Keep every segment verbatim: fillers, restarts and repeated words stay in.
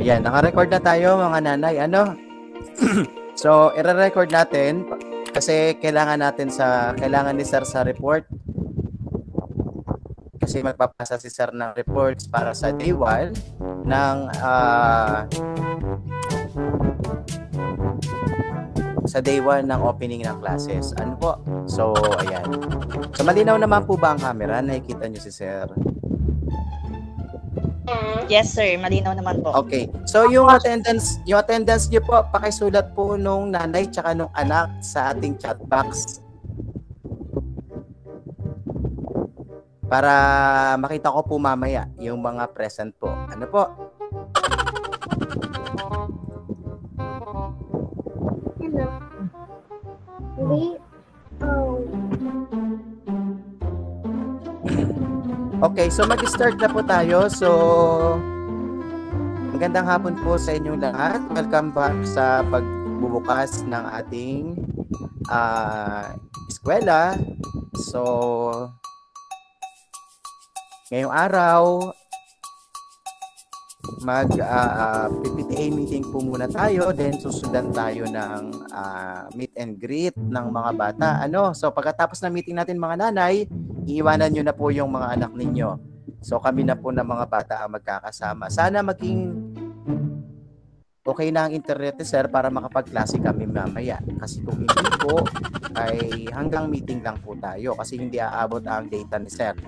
Ayan, naka-record na tayo mga nanay, ano? So, i-record natin kasi kailangan natin sa, kailangan ni Sir sa report. Kasi magpapasa si Sir ng reports para sa day one ng uh, sa day one ng opening ng classes. Ano po? So, ayan. So, malinaw naman po ba ang camera? Nakikita nyo si Sir? Yes, sir. Malinaw naman po. Okay. So, yung attendance, yung attendance niyo po, pakisulat po nung nanay tsaka nung anak sa ating chat box. Para makita ko po mamaya yung mga present po. Ano po? Hello. Hello. Okay, so mag-start na po tayo. So, magandang hapon po sa inyong lahat. Welcome back sa pagbubukas ng ating uh, eskwela. So, ngayong araw, mag-P P T A uh, meeting po muna tayo. Then, susundan tayo ng uh, meet and greet ng mga bata. Ano? So, pagkatapos ng meeting natin mga nanay, iiwanan nyo na po yung mga anak ninyo. So, kami na po ng mga bata ang magkakasama. Sana maging okay na ang internet ni Sir para makapagklase kami mamaya. Kasi kung hindi po, ay hanggang meeting lang po tayo kasi hindi aabot ang data ni Sir.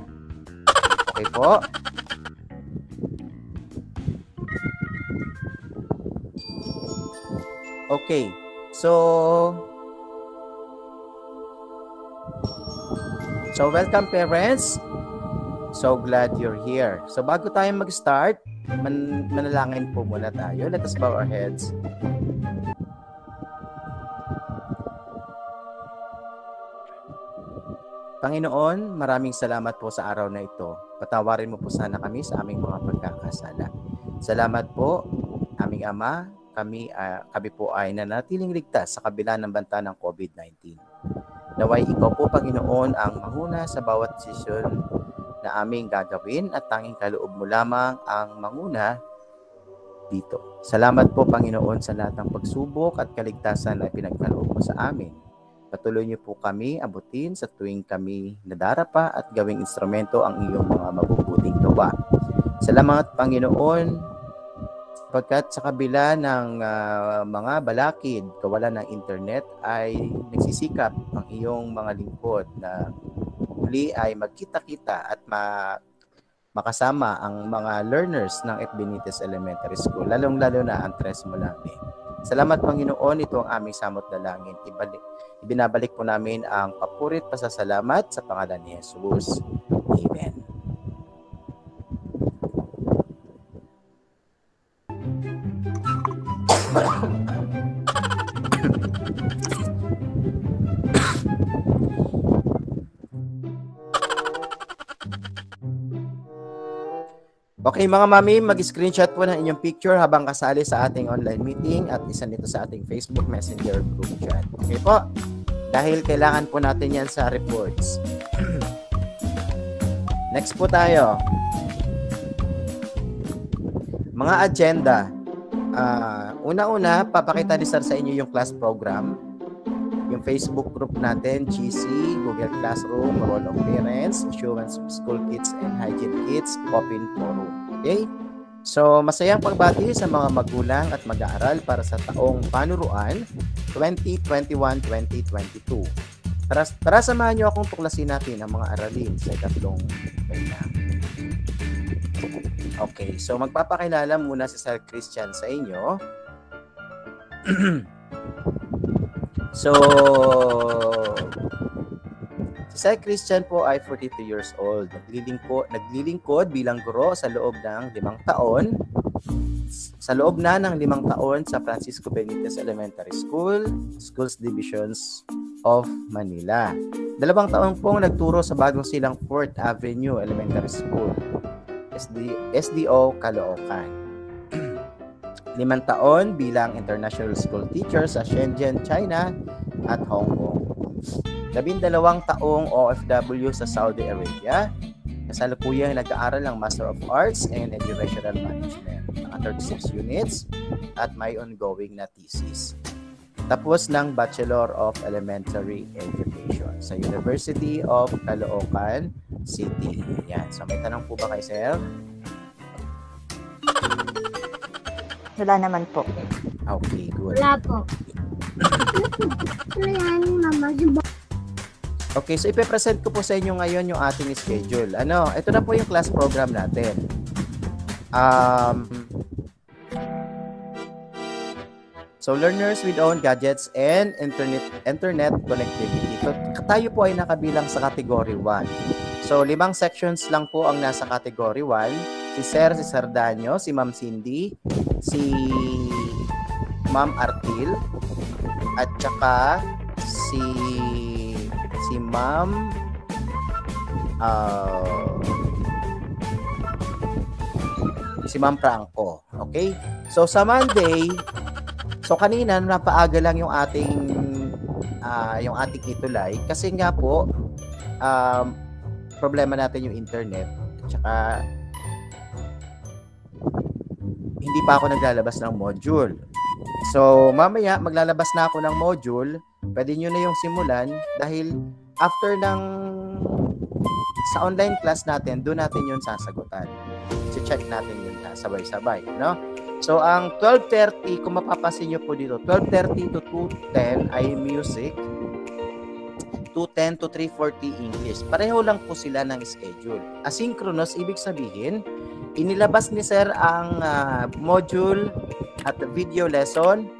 Okay po? Okay. So... So, welcome parents. So glad you're here. So, bago tayo mag-start, man manalangin po muna tayo. Let us bow our heads. Panginoon, maraming salamat po sa araw na ito. Patawarin mo po sana kami sa aming mga pagkakasala. Salamat po, aming Ama. Kami, uh, kami po ay nanatiling ligtas sa kabila ng banta ng COVID nineteen. Naway ikaw po, Panginoon, ang manguna sa bawat desisyon na aming gagawin at tanging kaloob mo lamang ang manguna dito. Salamat po, Panginoon, sa lahat ng pagsubok at kaligtasan na pinagkaloob mo sa amin. Patuloy niyo po kami abutin sa tuwing kami nadarapa at gawing instrumento ang iyong mga mabubuting gawa. Salamat, Panginoon, pagkat sa kabila ng uh, mga balakid, kawalan ng internet ay nagsisikap ang iyong mga lingkod na muli ay magkita-kita at ma makasama ang mga learners ng Epinites Elementary School, lalong-lalo na ang Tres Molave. Salamat Panginoon, ito ang aming samot na langin. Ibalik, ibinabalik po namin ang papurit pasasalamat sa pangalan ni Jesus. Amen. Okay mga mami, mag-screenshot po ng inyong picture habang kasali sa ating online meeting at isan nito sa ating Facebook Messenger group chat. Okay po? Dahil kailangan po natin yan sa reports. Next po tayo. Mga agenda. Uh, Una-una, papakita ni Sir sa inyo yung class program. Yung Facebook group natin, G C, Google Classroom, Role of Parents, Assurance of School Kids and Hygiene Kids, Open Forum. Okay? So, masayang pagbati sa mga magulang at mag-aaral para sa taong panuruan twenty twenty-one twenty twenty-two. Tara, tara samahan nyo akong tuklasin natin ang mga aralin sa tatlong pahina. Okay, so magpapakilala muna si Sir Christian sa inyo. So, si Sir Christian po ay forty-two years old. Naglilingkod, naglilingkod bilang guro sa loob ng limang taon. Sa loob na ng limang taon sa Francisco Benitez Elementary School, Schools Divisions of Manila. Dalawang taon pong nagturo sa Bagong Silang fourth Avenue Elementary School, S D O Caloocan. Limang taon bilang international school teacher sa Shenzhen, China at Hong Kong. Labindalawang taong O F W sa Saudi Arabia. Kasalukuyang nag-aaral ng Master of Arts and Educational Management. thirty-six units at may ongoing na thesis. Tapos ng Bachelor of Elementary Education sa University of Caloocan City. Yan. So may tanong po ba kay Sir? Wala naman po. Okay, good. Wala po. Okay, so ipepresent ko po sa inyo ngayon yung ating schedule. Ano, ito na po yung class program natin. Um, so, learners with own gadgets and internet, internet connectivity. So, tayo po ay nakabilang sa category one. So, limang sections lang po ang nasa category one. Si Sir, si Sir Danyo, si Ma'am Cindy, si Ma'am Artil, at saka si... si Ma'am uh, si Ma'am Franco. Okay? So, sa Monday, so kanina, napaaga lang yung ating uh, yung ating itulay kasi nga po um, problema natin yung internet at saka hindi pa ako naglalabas ng module. So, mamaya, maglalabas na ako ng module. Pwede nyo na yung simulan dahil after ng sa online class natin, doon natin yung sasagutan. So, check natin yun na sabay-sabay. No? So, ang twelve thirty, kung mapapansin nyo po dito, twelve thirty to two ten ay music. two ten to three forty English. Pareho lang po sila ng schedule. Asynchronous, ibig sabihin, inilabas ni Sir ang uh, module at video lesson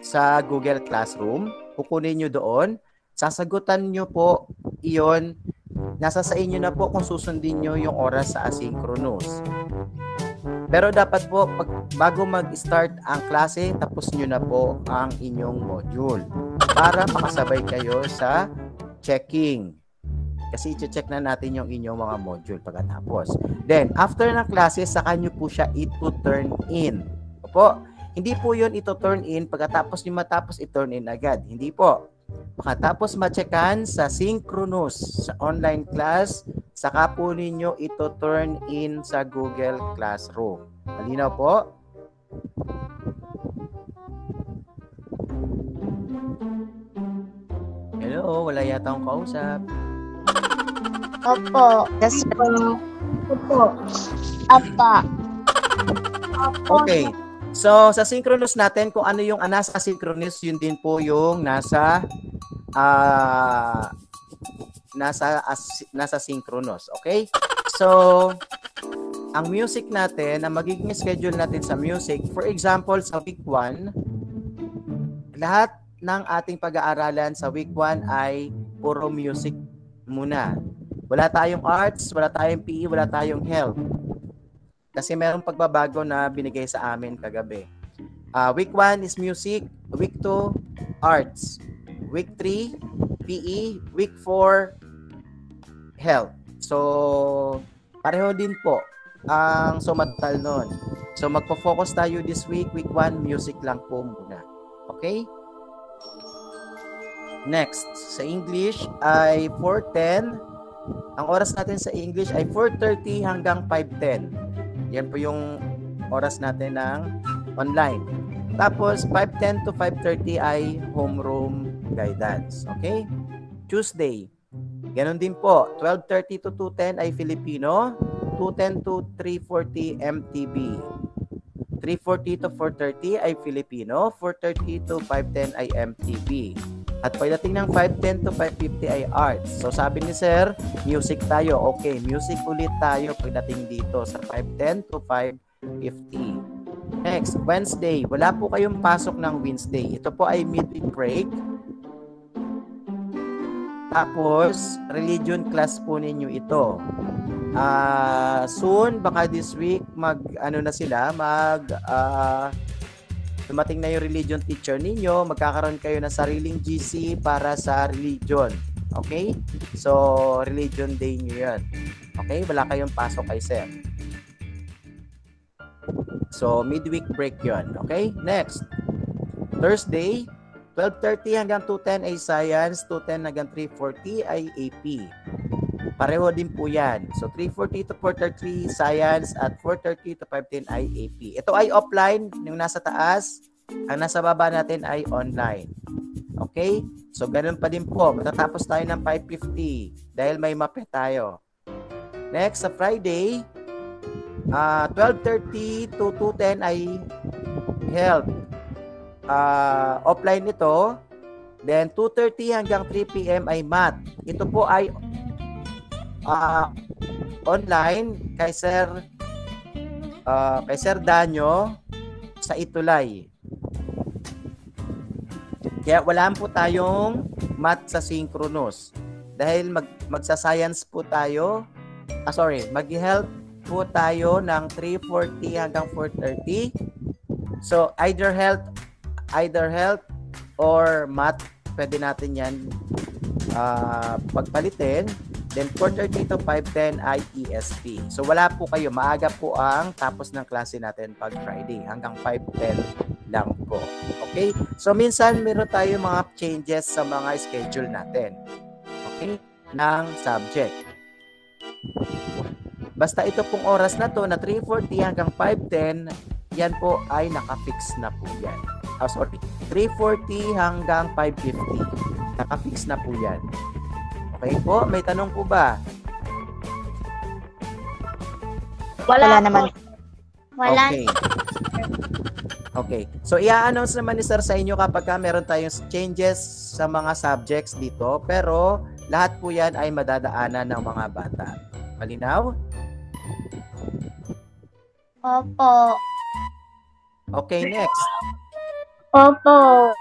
sa Google Classroom. Kukunin nyo doon, sasagutan nyo po iyon, nasa sa inyo na po kung susundin nyo yung oras sa asynchronous. Pero dapat po, pag, bago mag-start ang klase, tapos nyo na po ang inyong module para makasabay kayo sa checking. Kasi i-check na natin yung inyong mga module pagkatapos. Then, after ng klase, saka nyo po siya i-turn in. Opo, hindi po yun ito turn in pagkatapos nyo matapos i-turn in agad. Hindi po. Pagkatapos ma-checkan sa synchronous, sa online class, saka po ninyo ito turn in sa Google Classroom. Malinaw po? Hello, wala yata akong kausap. Opo. Yes, Opo. Opo. Apa. Opo. Okay. So, sa synchronous natin, kung ano yung nasa synchronous, yun din po yung nasa uh, nasa, as, nasa synchronous. Okay? So, ang music natin, ang magiging schedule natin sa music, for example, sa week one, lahat ng ating pag-aaralan sa week one ay puro music muna. Wala tayong arts, wala tayong P E, wala tayong health. Kasi mayroong pagbabago na binigay sa amin kagabi. Uh, week one is music. Week two, arts. Week three, P E. Week four, health. So, pareho din po ang sumatal nun. So, magpo-focus tayo this week. Week one, music lang po muna. Okay? Next, sa English ay four ten. Ang oras natin sa English ay four thirty hanggang five ten. Yan po yung oras natin ng online. Tapos, five ten to five thirty ay homeroom guidance. Okay? Tuesday, ganun din po. twelve thirty to two ten ay Filipino. two ten to three forty M T B. three forty to four thirty ay Filipino. four thirty to five ten ay M T B. At pagdating ng five ten to five fifty ay arts. So sabi ni Sir, music tayo. Okay, music ulit tayo pagdating dito sa five ten to five fifty. Next, Wednesday. Wala po kayong pasok ng Wednesday. Ito po ay midweek break. Tapos, religion class po ninyo ito. Uh, soon, baka this week, mag, ano na sila, mag... Uh, dumating na yung religion teacher ninyo, magkakaroon kayo ng sariling G C para sa religion. Okay? So, religion day nyo yan. Okay? Wala kayong pasok kay Sir. So, midweek break yon. Okay? Next. Thursday, twelve thirty hanggang two ten ay science, two ten hanggang three forty ay A P. Pareho din po yan. So, three forty to four thirty science at four thirty to five ten I A P. Ito ay offline, yung nasa taas. Ang nasa baba natin ay online. Okay? So, ganun pa din po. Matatapos tayo ng five fifty dahil may mape tayo. Next, sa Friday, uh, twelve thirty to two ten ay health. Uh, offline ito. Then, two thirty hanggang three p m ay math. Ito po ay uh, online kay Sir, uh, kay Sir Danyo sa Itulay. Kaya wala po tayong math sa synchronous. Dahil mag, magsa-science po tayo. Ah, sorry, mag-health po tayo ng three forty hanggang four thirty. So, either health, either health, or math, pwede natin yan uh, pagpalitin. Then, four thirty to five ten I E S P. So, wala po kayo. Maaga po ang tapos ng klase natin pag Friday. Hanggang five ten lang po. Okay? So, minsan meron tayo mga changes sa mga schedule natin. Okay? Ng subject. Basta ito pong oras na to na three forty hanggang five ten, yan po ay nakafix na po yan. Oh, sorry. three forty hanggang five fifty. Nakafix na po yan. Okay po? May tanong po ba? Wala, Wala naman. Wala. Okay. Okay. So, i-announce naman ni Sir sa inyo kapag ka meron tayong changes sa mga subjects dito. Pero, lahat po yan ay madadaanan ng mga bata. Malinaw? Opo. Okay, next. Opo.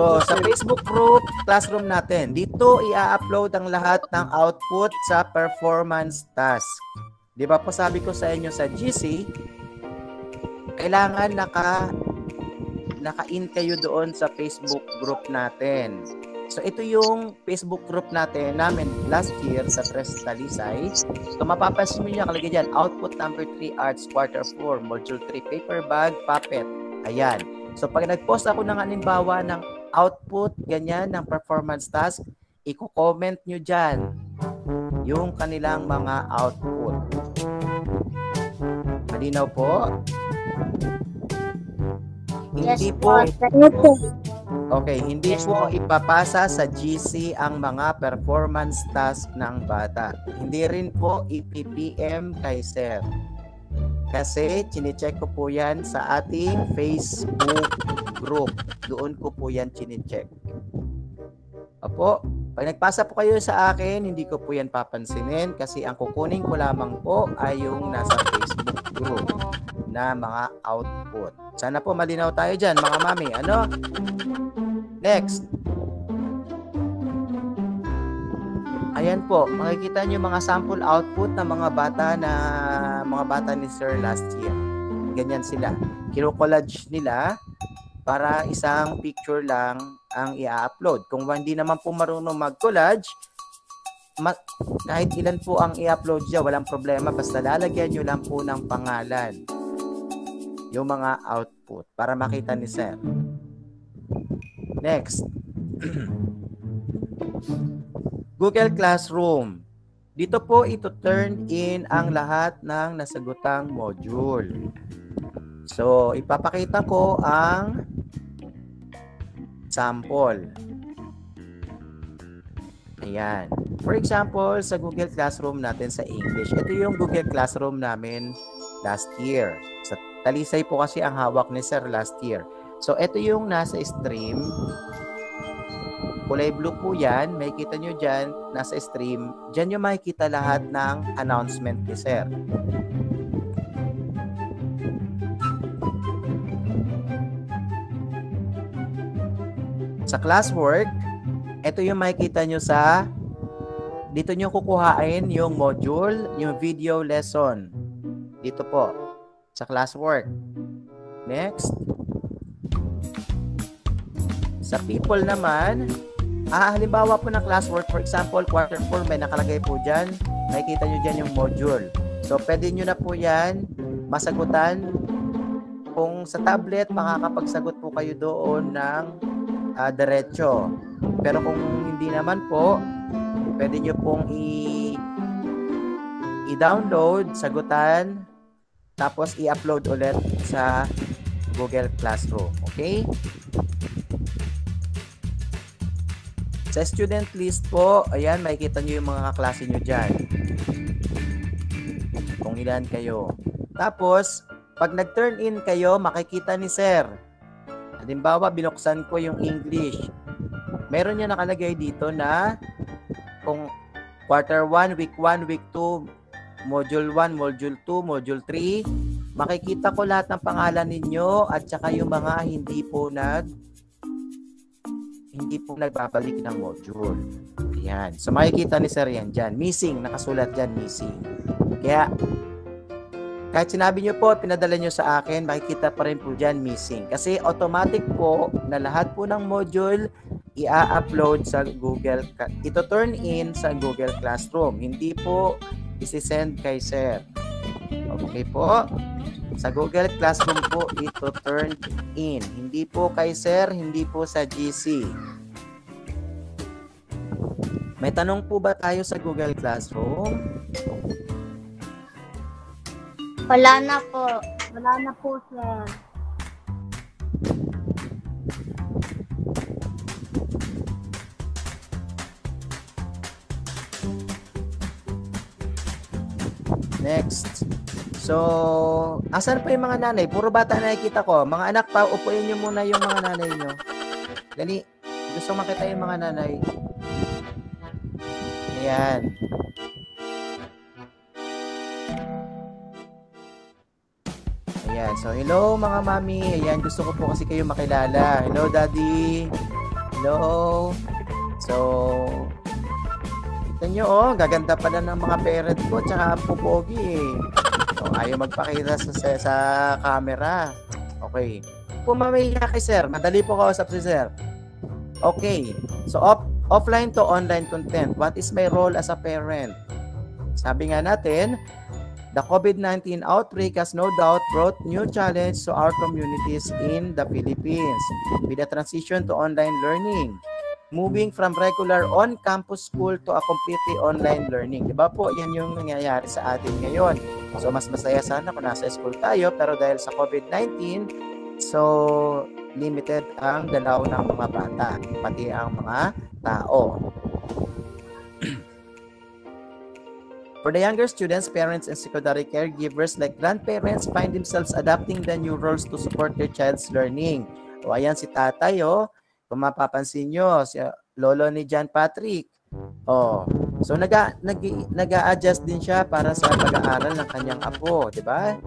So, sa Facebook group, classroom natin, dito i-upload ang lahat ng output sa performance task. Di ba po sabi ko sa inyo sa G C, kailangan naka, naka-in kayo doon sa Facebook group natin. So, ito yung Facebook group natin namin last year sa Tres Talisay. So, mapapansin mo nyo, nakalagay dyan, output number three, arts, quarter four, module three, paper bag, puppet. Ayan. So, pag nag-post ako ng halimbawa ng output, ganyan, ng performance task, i-comment nyo dyan yung kanilang mga output. Malinaw po? Yes, hindi po. Okay, hindi yes, po ipapasa sa G C ang mga performance task ng bata. Hindi rin po i-P P M kay Sir. Kasi, chinecheck ko po yan sa ating Facebook group. Doon ko po yan chinecheck. Opo, pag nagpasa po kayo sa akin, hindi ko po yan papansinin kasi ang kukunin ko lamang po ay yung nasa Facebook group na mga output. Sana po malinaw tayo dyan, mga mami. Ano? Next. Ayan po, makikita nyo mga sample output ng mga bata na mga bata ni Sir last year. Ganyan sila. Kino-collage nila para isang picture lang ang i-upload. Kung hindi naman po marunong mag-collage, ma kahit ilan po ang i-upload dyan, walang problema. Basta lalagyan nyo lang po ng pangalan yung mga output para makita ni Sir. Next. Google Classroom. Dito po ito turn in ang lahat ng nasagutang module. So, ipapakita ko ang sample. Ayan. For example, sa Google Classroom natin sa English. Ito yung Google Classroom namin last year. Sa Talisay po kasi ang hawak ni Sir last year. So, ito yung nasa stream. Kulay blue po yan. May kita nyo dyan, nasa stream. Dyan nyo makikita lahat ng announcement ni Sir. Sa classwork, ito yung makikita nyo sa, dito nyo kukuhain yung module, yung video lesson. Dito po, sa classwork. Next. Sa people naman, Ah, halimbawa po ng classwork, for example, quarter four, may nakalagay po dyan. Makikita nyo dyan yung module. So, pwede nyo na po yan masagutan. Kung sa tablet, makakapagsagot po kayo doon ng uh, diretso. Pero kung hindi naman po, pwede nyo pong i i-download, sagutan, tapos i-upload ulit sa Google Classroom. Okay? Sa student list po, ayan, makikita nyo yung mga kaklase nyo dyan. Kung ilan kayo. Tapos, pag nag-turn in kayo, makikita ni Sir. Halimbawa, binuksan ko yung English. Meron niya nakalagay dito na kung quarter one, week one, week two, module one, module two, module three, makikita ko lahat ng pangalan ninyo at saka yung mga hindi po nag hindi po nagbabalik ng module. Ayan. So makikita ni Sir yan dyan. Missing. Nakasulat dyan, missing. Kaya kahit sinabi nyo po, pinadala nyo sa akin, makikita pa rin po dyan missing. Kasi automatic po na lahat po ng module i-upload sa Google, ito turn in sa Google Classroom. Hindi po isi-send kay Sir. Okay po? Sa Google Classroom po ito turn in. Hindi po kay Sir, hindi po sa G C. May tanong po ba tayo sa Google Classroom? Wala na po. Wala na po, Sir. Next. So, asan po yung mga nanay? Puro bata nakikita ko. Mga anak, paupuin nyo muna yung mga nanay nyo. Dali. Gusto makita yung mga nanay. Ayan. Ayan. So, hello mga mami. Ayan, gusto ko po kasi kayo makilala. Hello, daddy. Hello. So, kita nyo, oh. Gaganda pa na ng mga parent ko. Tsaka po pogi, eh. So, ayaw magpakita sa, sa, sa camera. Okay. Pumamilya kay Sir. Madali po kausap si Sir. Okay. So, off, offline to online content. What is my role as a parent? Sabi nga natin, the COVID nineteen outbreak has no doubt brought new challenge to our communities in the Philippines with a transition to online learning, moving from regular on-campus school to a completely online learning. Diba po, yan yung nangyayari sa atin ngayon. So, mas masaya sana kung nasa school tayo, pero dahil sa COVID nineteen, so, limited ang galaw ng mga bata, pati ang mga tao. For the younger students, parents, and secondary caregivers like grandparents find themselves adapting the new roles to support their child's learning. O ayan si tatay, o. Kung mapapansin nyo, si lolo ni John Patrick. O. So, naga, nag, naga-adjust din siya para sa pag-aaral ng kanyang apo. Diba?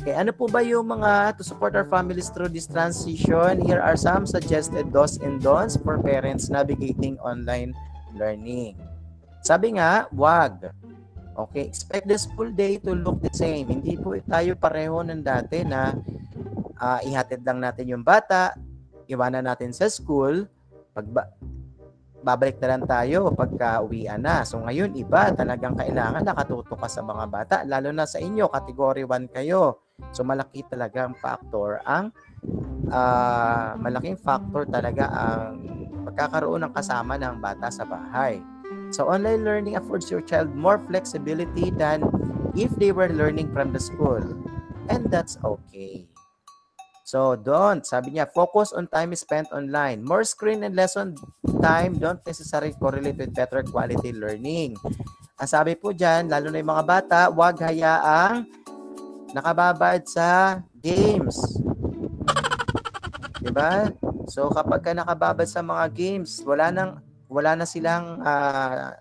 Okay. Ano po ba yung mga to support our families through this transition? Here are some suggested do's and don'ts for parents navigating online learning. Sabi nga, wag. Okay, expect the school day to look the same. Hindi po tayo pareho ng dati na uh, ihatid lang natin yung bata, iwanan natin sa school, pag ba babalik na lang tayo pagka-uwian na. So ngayon, iba, talagang kailangan nakatuto ka sa mga bata, lalo na sa inyo, category one kayo. So malaki talaga ang factor, ang uh, malaking factor talaga ang pagkakaroon ng kasama ng bata sa bahay. So, online learning affords your child more flexibility than if they were learning from the school. And that's okay. So, don't. Sabi niya, focus on time spent online. More screen and lesson time don't necessarily correlate with better quality learning. Ang sabi po dyan, lalo na yung mga bata, huwag hayaang nakababad sa games. Diba? So, kapag ka nakababad sa mga games, wala nang wala na silang uh,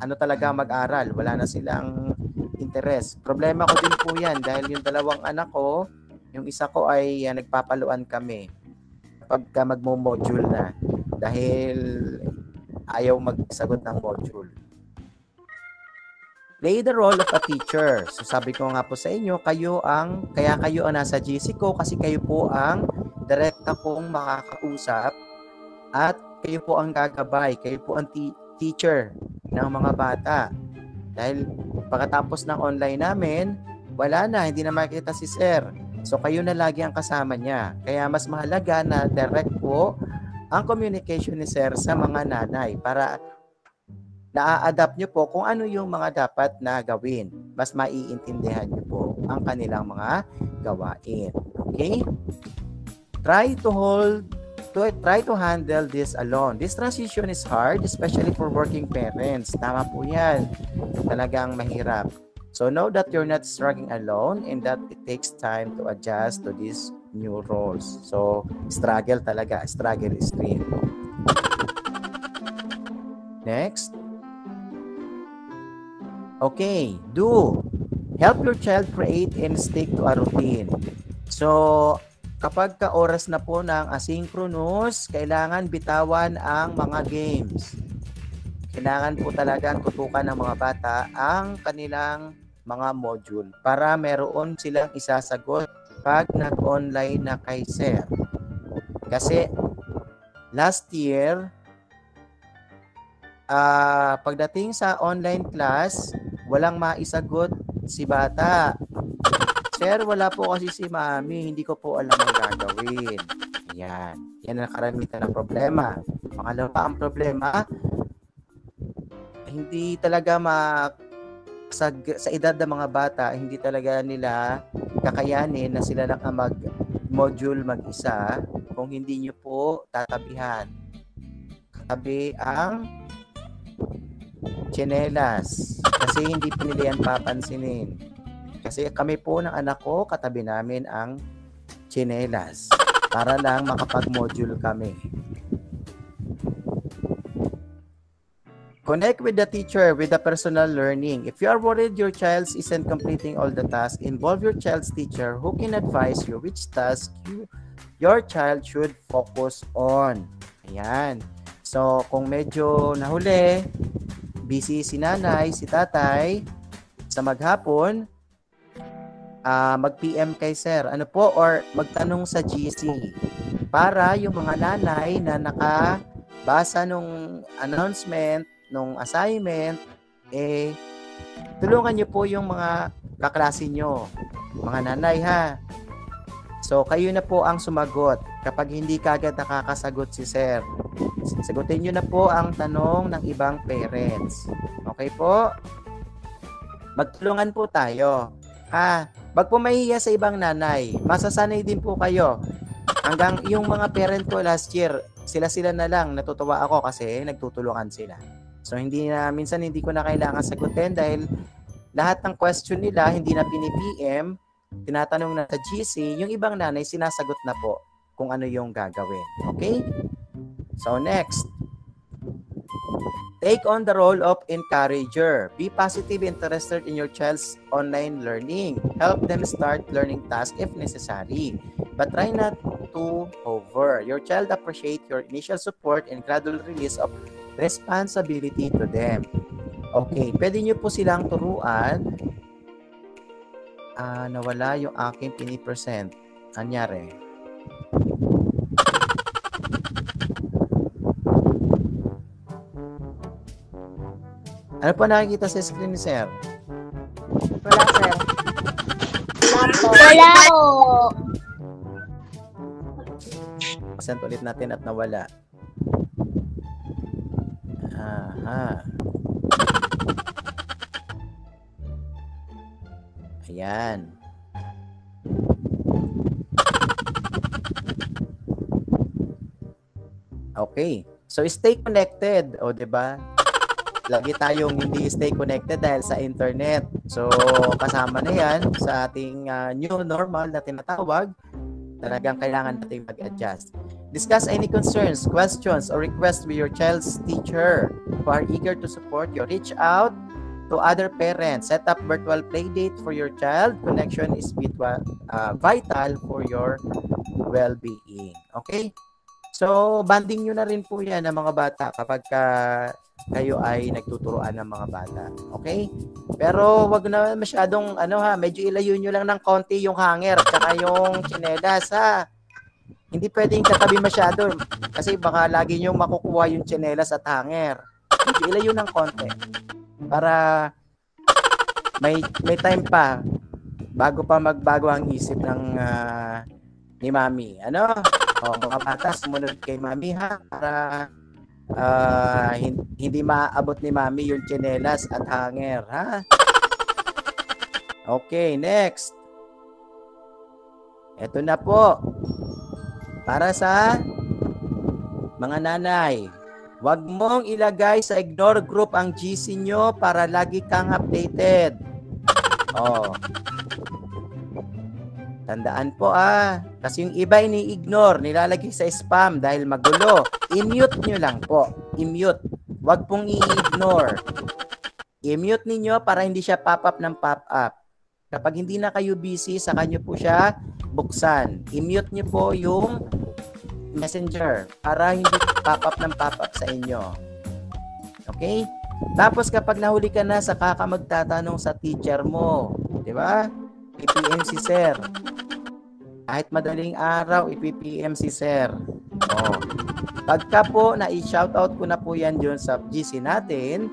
ano talaga mag-aral. Wala na silang interest. Problema ko din po yan dahil yung dalawang anak ko, yung isa ko ay uh, nagpapaluan kami pagka magmo-module na dahil ayaw magsagot ng module. Play the role of a teacher. So sabi ko nga po sa inyo, kayo ang, kaya kayo ang nasa G C ko kasi kayo po ang direkta kong makakausap at kayo po ang gagabay, kayo po ang teacher ng mga bata. Dahil pagkatapos ng online namin, wala na, hindi na makikita si Sir. So kayo na lagi ang kasama niya. Kaya mas mahalaga na direct po ang communication ni Sir sa mga nanay para na-adapt nyo po kung ano yung mga dapat na gawin. Mas maiintindihan nyo po ang kanilang mga gawain. Okay? Try to hold to try to handle this alone. This transition is hard, especially for working parents. Tama po yan. Talagang mahirap. So know that you're not struggling alone and that it takes time to adjust to these new roles. So, struggle talaga. Struggle is real. Next. Okay. Do. Help your child create and stick to a routine. So, kapag ka oras na po ng asynchronous, kailangan bitawan ang mga games. Kailangan po talagang tutukan ng mga bata ang kanilang mga module para meron silang isasagot pag nag-online na kay Sir. Kasi last year, uh, pagdating sa online class, walang maisagot si bata. Sir, wala po kasi si Mami, hindi ko po alam ang gagawin. Yan. Yan ang karamihan ng problema. Pangalawa pa ang problema, hindi talaga ma... Sa, sa edad ng mga bata, hindi talaga nila kakayanin na sila lang ang mag-module mag-isa kung hindi nyo po tatabihan. Katabi ang tsinelas kasi hindi po nila yan papansinin. Kasi kami po ng anak ko, katabi namin ang tsinelas para lang makapag-module kami. Connect with the teacher with the personal learning. If you are worried your child isn't completing all the tasks, involve your child's teacher who can advise you which task you, your child should focus on. Ayan. So, kung medyo nahuli, busy si nanay, si tatay, sa maghapon, uh, mag-P M kay Sir. Ano po? Or magtanong sa G C para yung mga nanay na nakabasa nung announcement nung assignment, eh, tulungan nyo po yung mga kaklase nyo, mga nanay ha. So, kayo na po ang sumagot kapag hindi kagad nakakasagot si Sir. Sagutin nyo na po ang tanong ng ibang parents. Okay po? Magtulungan po tayo. Ha? Wag po mahihiya sa ibang nanay. Masasanay din po kayo. Hanggang yung mga parent ko last year, sila-sila na lang. Natutuwa ako kasi nagtutulungan sila. So, hindi na, minsan hindi ko na kailangan sagutin dahil lahat ng question nila, hindi na pini-P M, tinatanong na sa G C, yung ibang nanay, sinasagot na po kung ano yung gagawin. Okay? So, next. Take on the role of encourager. Be positive, interested in your child's online learning. Help them start learning tasks if necessary. But try not to over. Your child appreciate your initial support and gradual release of responsibility to them. Okay, pwede nyo po silang turuan. Ah, nawala yung aking pinipresent. Anyari? Ano po nakikita sa screen ni Sir? Wala, Sir. Wala po. Present ulit natin at nawala. Aha. Ayan. Okay. So, stay connected. O, diba? Lagi tayong hindi stay connected dahil sa internet. So, kasama na yan sa ating uh, new normal na tinatawag. Talagang kailangan natin mag-adjust. Discuss any concerns, questions, or requests with your child's teacher who are eager to support you. Reach out to other parents. Set up virtual playdate for your child. Connection is vital for your well-being. Okay? So, banding nyo na rin po yan ng mga bata kapag ka kayo ay nagtuturoan ng mga bata. Okay? Pero wag na masyadong, ano ha, medyo ilayo nyo lang ng konti yung hanger tsaka yung tsinelas ha. Hindi pwedeng katabi masyado kasi baka lagi nyo makukuha yung tsinelas at hanger. Medyo ilayo ng konti para may, may time pa bago pa magbago ang isip ng uh, ni Mami. Ano? O, mga bata, sumunod kay Mami ha para uh, hindi maaabot ni Mami yung tsinelas at hanger, ha? Okay, next. Ito na po. Para sa mga nanay, huwag mong ilagay sa ignore group ang G C nyo para lagi kang updated. Oh. Tandaan po ah, kasi yung iba ini-ignore, nilalagay sa spam dahil magulo. I-mute nyo lang po. I-mute. Huwag pong i-ignore. I-mute ninyo para hindi siya pop-up ng pop-up. Kapag hindi na kayo busy, saka nyo po siya buksan. I-mute nyo po yung messenger para hindi pop-up ng pop-up sa inyo. Okay? Tapos kapag nahuli ka na, saka ka magtatanong sa teacher mo. Diba? I P M si sir. Kahit madaling araw, I P P M si sir. Oh. Pagka po, na-shoutout ko na po yan dyan sa G C natin,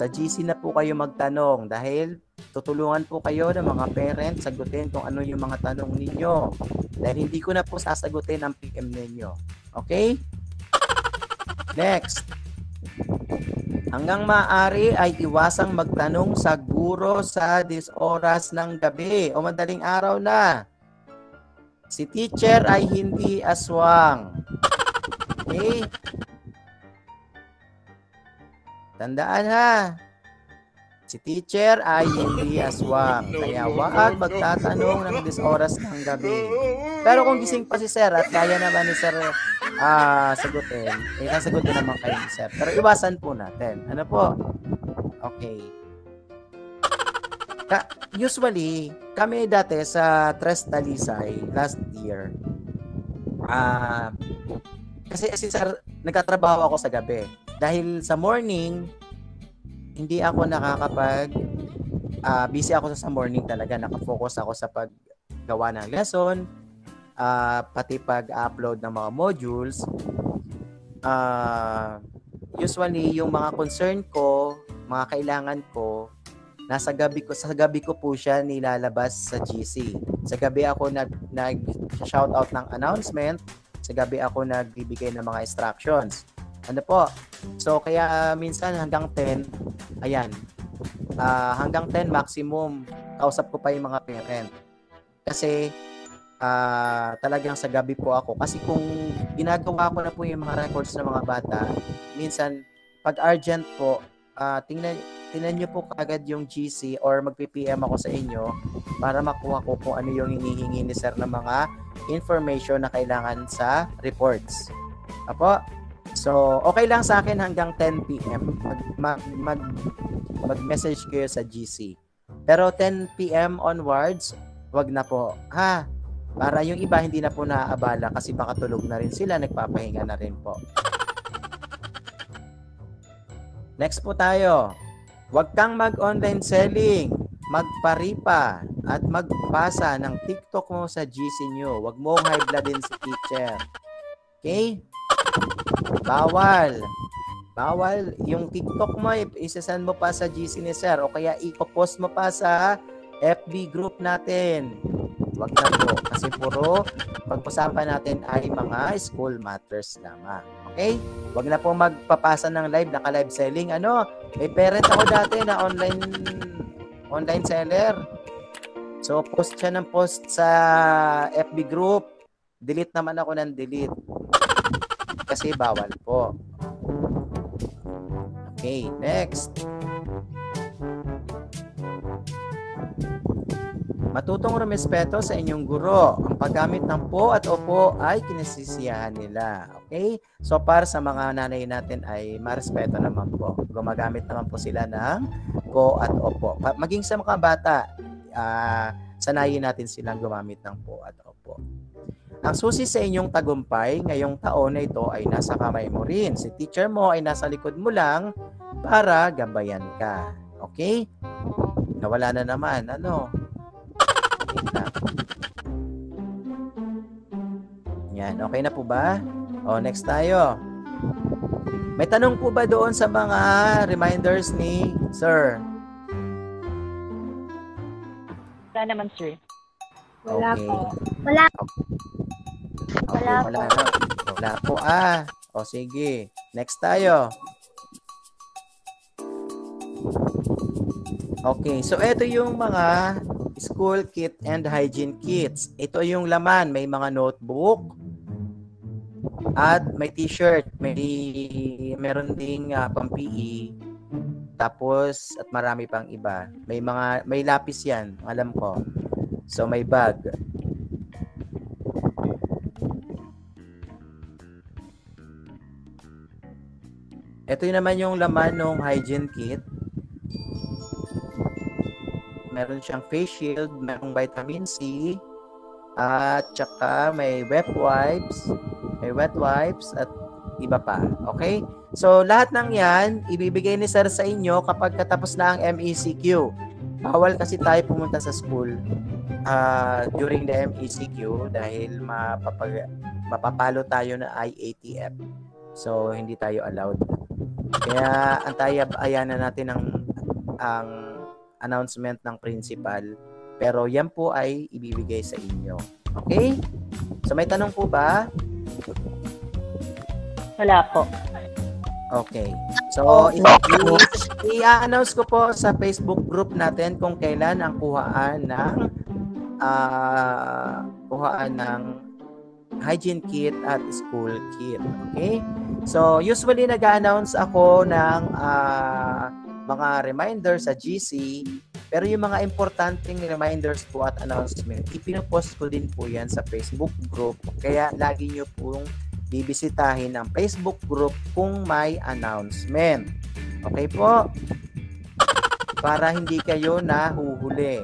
sa G C na po kayo magtanong dahil tutulungan po kayo ng mga parents sagutin kung ano yung mga tanong ninyo. Dahil hindi ko na po sasagutin ang P M ninyo. Okay? Next. Hanggang maaari ay iwasang magtanong sa guro sa dis oras ng gabi o madaling araw na. Si teacher ay hindi aswang. Okay? Tandaan ha. Si teacher ay hindi aswang. Kaya wag magtatanong ng dis oras ng gabi. Pero kung gising pa si sir at kaya naman ni sir ah, sagutin, eh, sagutin naman kayo ni sir. Pero iwasan po natin. Ano po? Okay. Ka usually, kami dati sa Tres Talisay last year. Uh, kasi si sir, nagkatrabaho ako sa gabi. Dahil sa morning, hindi ako nakakapag, uh, busy ako sa morning talaga. Nakafocus ako sa paggawa ng lesson, uh, pati pag-upload ng mga modules. Uh, usually, yung mga concern ko, mga kailangan ko, nasa gabi ko, sa gabi ko po siya nilalabas sa G C. Sa gabi ako nag, nag shout out ng announcement, sa gabi ako nagbibigay ng mga instructions. Ano po? So kaya uh, minsan hanggang ten, ayan. Uh, hanggang ten maximum kausap ko pa yung mga parent. Kasi uh, talagang sa gabi po ako kasi kung ginagawa ko na po yung mga records ng mga bata, minsan pag urgent po, uh, tingnan Tinan nyo po kagad yung G C or mag-P P M ako sa inyo para makuha ko kung ano yung hinihingi ni sir ng mga information na kailangan sa reports. Apo? So, okay lang sa akin hanggang ten P M mag-message kayo sa G C. Pero ten P M onwards, wag na po. Ha? Para yung iba hindi na po naaabala kasi baka tulog na rin sila, nagpapahinga na rin po. Next po tayo. Huwag kang mag-online selling, magparipa, at magpasa ng TikTok mo sa G C nyo. Huwag mong high bloodin si teacher. Okay? Bawal. Bawal. Yung TikTok mo, isasend mo pa sa G C ni sir o kaya ipopost mo pa sa F B group natin. Huwag na po. Kasi puro pag-usapan natin ay mga school matters lamang. Okay? Huwag na po magpapasa ng live, naka-live selling. Ano? May parent ako dati na online online seller. So, post siya ng post sa F B group. Delete naman ako ng delete. Kasi bawal po. Okay, next. Matutong rumespeto sa inyong guro. Ang paggamit ng po at opo ay kinisisiyahan nila. Okay? So, para sa mga nanay natin ay marespeto naman po. Gumagamit naman po sila ng po at opo. Maging sa mga bata, uh, sanayin natin silang gumamit ng po at opo. Ang susi sa inyong tagumpay ngayong taon na ito ay nasa kamay mo rin. Si teacher mo ay nasa likod mo lang para gabayan ka. Okay? Nawala na naman. Ano? Yan. Okay na po ba? O, next tayo. May tanong po ba doon sa mga reminders ni sir? Wala naman, sir. Wala okay. po. Wala. Okay. Wala, wala po. Wala po. Ah. O, sige. Next tayo. Okay, so ito yung mga school kit and hygiene kits. Ito yung laman, may mga notebook at may t-shirt, may meron ding uh, pang-P E. Tapos at marami pang iba. May mga may lapis 'yan, alam ko. So may bag. Ito yun naman yung laman ng hygiene kit. Meron siyang face shield, merong vitamin C, at tsaka may wet wipes, may wet wipes, at iba pa. Okay? So, lahat ng yan, ibibigay ni Sir sa inyo kapag katapos na ang M E C Q. Bawal kasi tayo pumunta sa school uh, during the M E C Q dahil mapapag mapapalo tayo na I A T F. So, hindi tayo allowed. Kaya, antay-ayan na natin ang, ang announcement ng principal. Pero, yan po ay ibibigay sa inyo. Okay? So, may tanong po ba? Wala po. Okay. So, i-announce ko po sa Facebook group natin kung kailan ang kuhaan ng uh, kuhaan ng hygiene kit at school kit. Okay? So, usually nag-announce ako ng uh, mga reminders sa G C, pero yung mga importanteng reminders po at announcement, ipinopost ko din po yan sa Facebook group. Kaya, lagi nyo pong bibisitahin ang Facebook group kung may announcement. Okay po? Para hindi kayo nahuhuli.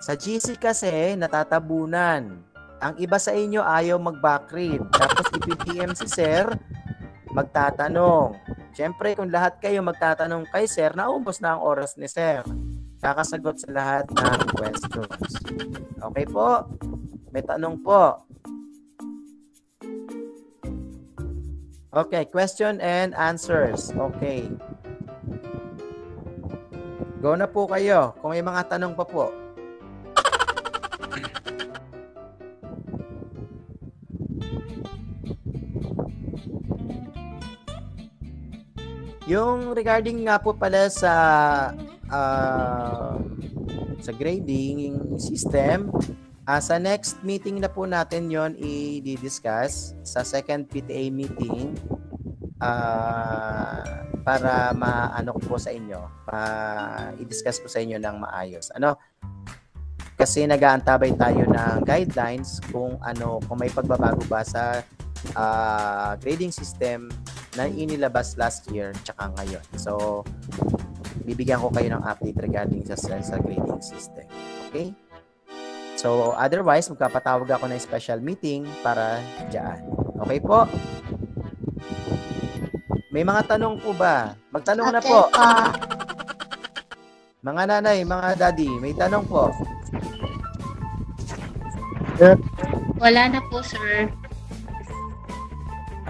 Sa G C kasi, natatabunan. Ang iba sa inyo ayaw mag-backread. Tapos i-P M si Sir, magtatanong. Siyempre, kung lahat kayo magtatanong kay Sir, naubos na ang oras ni Sir. Kakasagot sa lahat ng questions. Okay po? May tanong po. Okay, question and answers. Okay. Go na po kayo kung may mga tanong pa po. Yung regarding nga po pala sa uh, sa grading system, Uh, sa next meeting na po natin yon i-discuss sa second P T A meeting uh, para maano ko po sa inyo, uh, i-discuss po sa inyo ng maayos. Ano? Kasi nag-aantabay tayo ng guidelines kung ano, kung may pagbabago ba sa uh, grading system na inilabas last year tsaka ngayon. So, bibigyan ko kayo ng update regarding sa, sa grading system. Okay? So, otherwise, magpapatawag ako ng special meeting para dyan. Okay po? May mga tanong po ba? Magtanong okay, na po. Pa. Mga nanay, mga daddy, may tanong po. Wala na po, sir.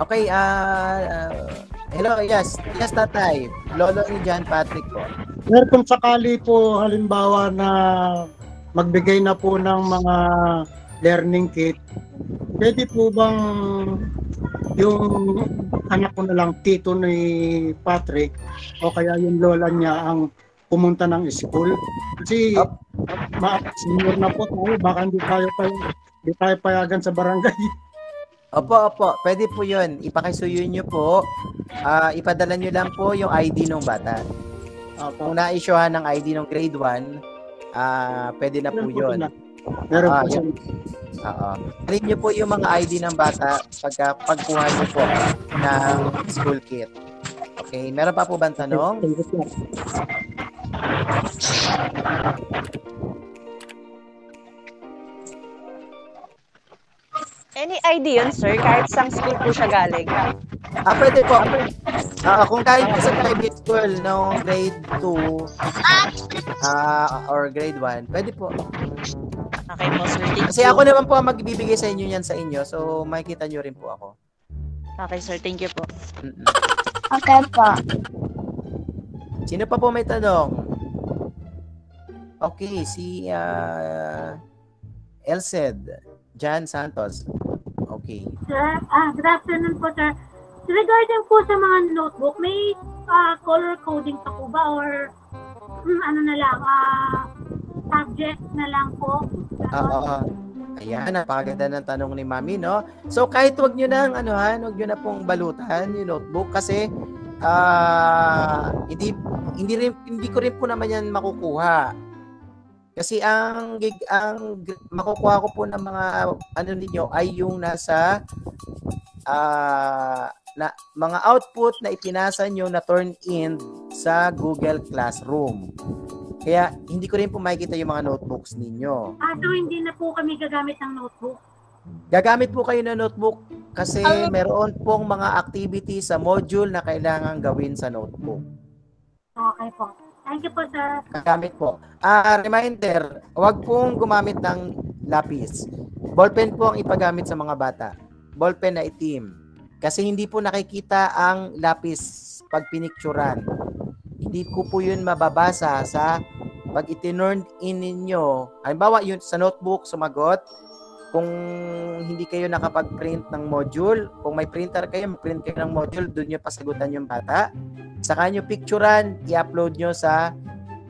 Okay, ah... Uh, uh, hello, yes. Yes, tatay. Lolo ni John Patrick po. Sir, kung sakali po, halimbawa na magbigay na po ng mga learning kit, pwede po bang yung anak ko na lang, tito ni Patrick, o kaya yung lola niya ang pumunta ng school? Kasi oh, ma-senior na po tayo, baka hindi tayo, tayo, hindi tayo payagan sa barangay. Opo, opo, pwede po yun. Ipakisuyo nyo po, uh, ipadala nyo lang po yung I D ng bata. Opo. Kung na-issuehan ng I D ng grade one, Ah, pwede na po yun. Meron po yun. Oo. Alin nyo po yung mga I D ng bata pagka pagkuha nyo po ng school kit. Okay, meron pa po bang tanong? Any I D yun, sir? Kahit sang school po siya galing? Ah, pwede po. Ah, kung kahit sa private school, no, grade two ah, or grade one, pwede po. Okay po, sir. Kasi ako naman po ang magbibigay sa inyo yan sa inyo, so makikita nyo rin po ako. Okay, sir. Thank you po. Mm-mm. Okay po. Sino pa po may tanong? Okay, si uh, Elsed Jan Santos. Okay. Sir, ah, good afternoon po, sir. Regarding po sa mga notebook, may uh, color coding pa po ba or um, ano na lang, uh, subject na lang po? Oo. Uh, Ayan, napakaganda ng tanong ni Mami, no? So, kahit wag nyo na, ano, ha, wag nyo na pong balutan yung notebook kasi uh, hindi, hindi, rin, hindi ko rin po naman yan makukuha. Kasi ang, ang makukuha ko po ng mga, ano ninyo, ay yung nasa uh, na, mga output na ipinasa nyo na turn in sa Google Classroom. Kaya hindi ko rin po makikita yung mga notebooks ninyo. Ah, so hindi na po kami gagamit ng notebook? Gagamit po kayo ng notebook kasi oh, meron pong mga activity sa module na kailangan gawin sa notebook. Okay po. Thank you po, sir. Gagamit po. Ah, reminder, huwag pong gumamit ng lapis. Ballpen po ang ipagamit sa mga bata. Ballpen na itim. Kasi hindi po nakikita ang lapis pag pinicturan. Hindi ko po yun mababasa sa pag itinurn in ninyo, halimbawa yun sa notebook, sumagot, kung hindi kayo nakapag-print ng module, kung may printer kayo, print kayo ng module, doon nyo pasagutan yung bata. Saka nyo picturean, i-upload nyo sa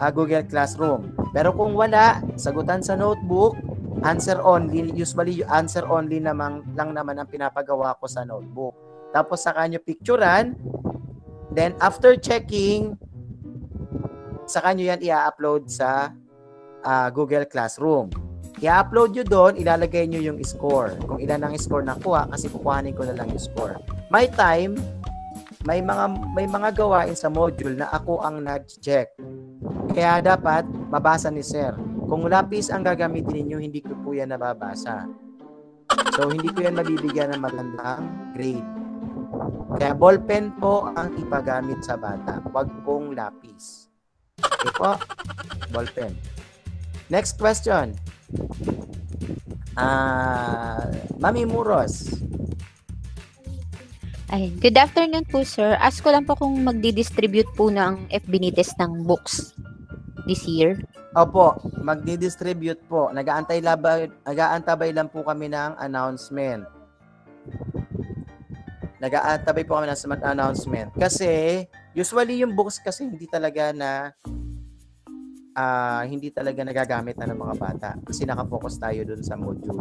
uh, Google Classroom. Pero kung wala, sagutan sa notebook, answer only, usually answer only naman, lang naman ang pinapagawa ko sa notebook. Tapos saka nyo picturean, then after checking, saka nyo yan i-upload sa uh, Google Classroom. I-upload nyo doon, ilalagay nyo yung score. Kung ilan ang score nakuha, kasi kukuhanin ko na lang yung score. May time, may mga, may mga gawain sa module na ako ang nag-check. Kaya dapat mabasa ni Sir. Kung lapis ang gagamitin ninyo, hindi ko po yan nababasa. So, hindi ko yan mabibigyan ng magandang grade. Kaya ballpen po ang ipagamit sa bata. Huwag pong lapis. Okay po, ballpen. Next question. Uh, Mami Muros. Ay, good afternoon po, sir. Ask ko lang po kung magdi-distribute po ng F B Benitez ng books this year. Opo, magdi-distribute po. Nag-aantay labay, nag-aantabay lang po kami ng announcement. Nag-aantabay po kami ng announcement. Kasi usually yung books kasi hindi talaga na uh, hindi talaga nagagamit na ng mga bata kasi nakapokus tayo dun sa module.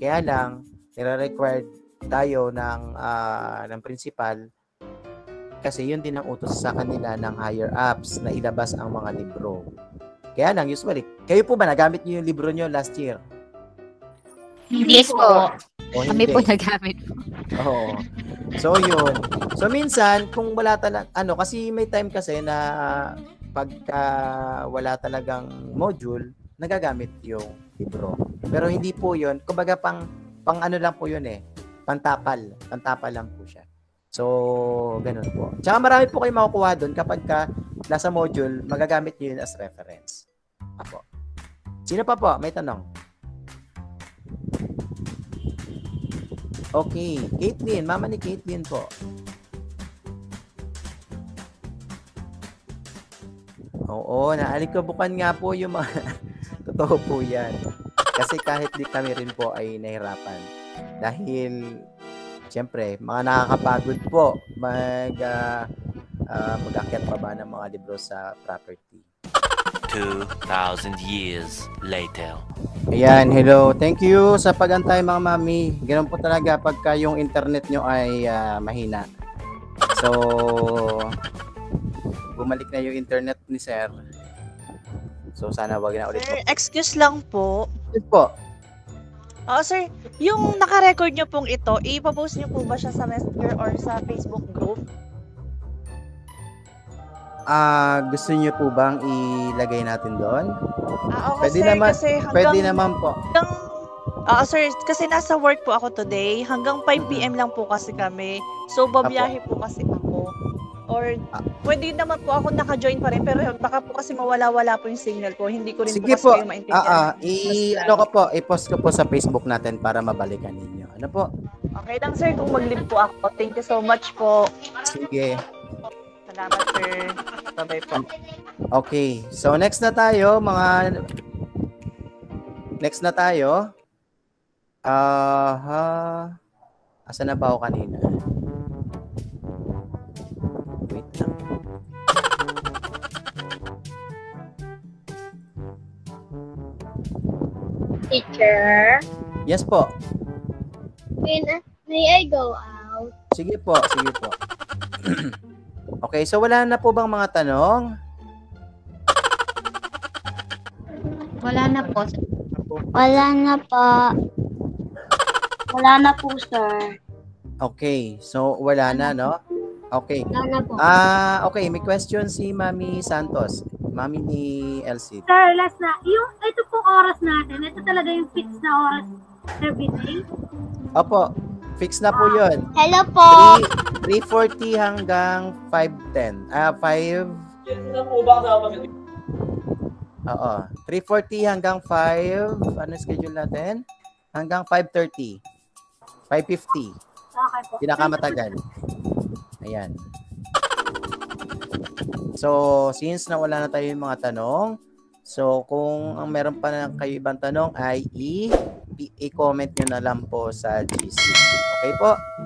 Kaya lang, nire-required tayo ng, uh, ng principal kasi yun din ang utos sa kanila ng higher ups na ilabas ang mga libro. Kaya lang, usually, kayo po ba nagamit niyo yung libro niyo last year? Yes po. O, kami po nagamit po. Oo. So, yun. So, minsan, kung wala talaga, ano, kasi may time kasi na pagka wala talagang module, nagagamit yung libro. Pero hindi po yun. Kumbaga, pang, pang ano lang po yun eh. Pantapal. Pantapal lang po siya. So, ganun po. Tsaka marami po kayo makukuha doon kapag ka nasa module, magagamit nyo yun as reference. Apo. Sino pa po? May tanong. Okay, Caitlin, mama ni Caitlin po. Oo, naalikabukan nga po yung mga totoo po yan. Kasi kahit di kami rin po ay nahirapan. Dahil, siyempre, mga nakakapagod po mag, uh, uh, mag-akyat pa ba ng mga libro sa property. two thousand years later. Ayan, hello. Thank you sa pag-antay mga mami. Ganun po talaga pagka yung internet nyo ay uh, mahina. So, bumalik na yung internet ni Sir. So, sana wag na ulit po. Sir, excuse lang po. Excuse po. Oo, oh, sir. Yung naka-record nyo pong ito, ipapost nyo po ba siya sa Messenger or sa Facebook group? Ah, uh, gusto niyo po bang ilagay natin doon? Ah, oo, pwede sir, naman, kasi hanggang, pwede naman po. Hanggang, uh, sir, kasi nasa work po ako today. Hanggang five p m lang po kasi kami. So, babiyahe po kasi ako. Or, ah. pwede naman po ako naka-join pa rin. Pero baka po kasi mawala-wala po yung signal ko. Hindi ko rin Sige po kasi kayo maintindihan. Ah, ah. I- ano ko po, i-post ko po sa Facebook natin para mabalikan ninyo. Ano po? Okay lang, sir, kung mag-live po ako. Thank you so much po. Sige. Salamat, sir. Bye-bye po. Okay. So, next na tayo, mga... Next na tayo. Uh, ha... Asa na ba ako kanina? Teacher? Yes po. May, na, may I go out? Sige po, sige po. Okay, so wala na po bang mga tanong? Wala na po. Wala na po. Wala na po, sir. Okay, so wala na, no? Okay. Wala na po. Ah, okay, may question si Mami Santos. Mami ni Elsie. Sir, last na. Yung, ito pong oras natin, ito talaga yung fix na oras every day? Opo, fix na po yun. Hello po! three forty hanggang five ten. Ah, five... Yes na po ba kasama kami? Oo. three forty hanggang five... Ano schedule natin? Hanggang five thirty. five fifty. Okay po. Pinakamatagal. Ayan. So, since nawala na tayo yung mga tanong, so kung ang meron pa na kayo ibang tanong ay i-comment nyo na lang po sa G C. Okay po?